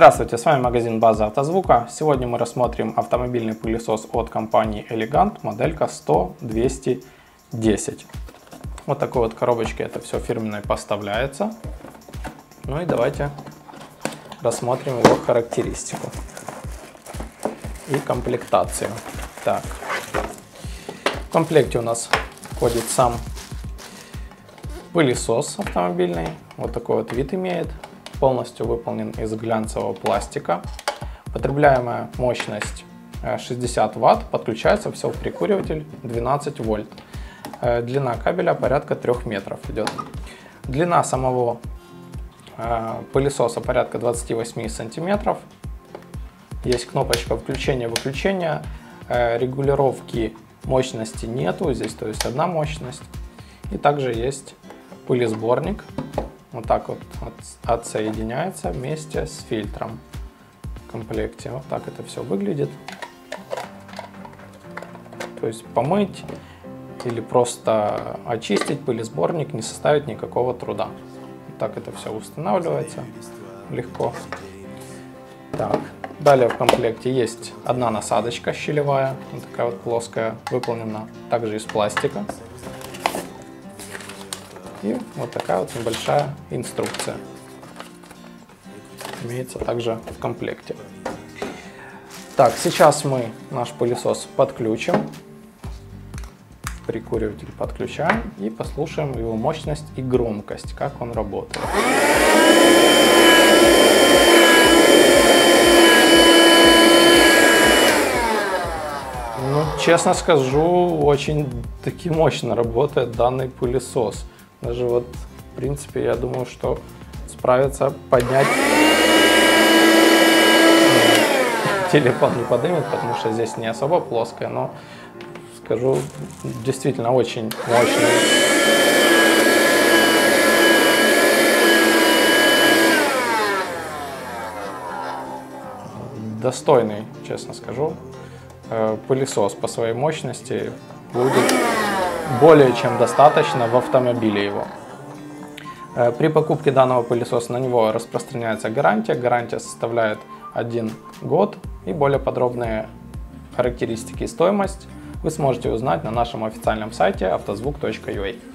Здравствуйте, с вами магазин База Автозвука. Сегодня мы рассмотрим автомобильный пылесос от компании Elegant, моделька 100 210. Вот такой вот коробочке это все фирменное поставляется. Ну и давайте рассмотрим его характеристику и комплектацию. Так, в комплекте у нас входит сам пылесос автомобильный. Вот такой вот вид имеет. Полностью выполнен из глянцевого пластика. Потребляемая мощность 60 Вт. Подключается все в прикуриватель 12 вольт. Длина кабеля порядка 3 метров идет. Длина самого пылесоса порядка 28 сантиметров. Есть кнопочка включения-выключения. Регулировки мощности нету. Здесь то есть одна мощность. И также есть пылесборник. Вот так вот отсоединяется вместе с фильтром в комплекте. Вот так это все выглядит. То есть помыть или просто очистить пылесборник не составит никакого труда. Вот так это все устанавливается легко. Так. Далее в комплекте есть одна насадочка щелевая. Вот такая вот плоская. Выполнена также из пластика. И вот такая вот небольшая инструкция имеется также в комплекте. Так, сейчас мы наш пылесос подключим. Прикуриватель подключаем и послушаем его мощность и громкость, как он работает. Ну, честно скажу, очень мощно работает данный пылесос. Даже вот, в принципе, я думаю, что справится поднять. Телефон не поднимет, потому что здесь не особо плоская, но скажу, действительно очень мощный. Достойный, честно скажу, пылесос по своей мощности будет более чем достаточно в автомобиле его. При покупке данного пылесоса на него распространяется гарантия. Гарантия составляет 1 год. И более подробные характеристики и стоимость вы сможете узнать на нашем официальном сайте avtozvuk.ua.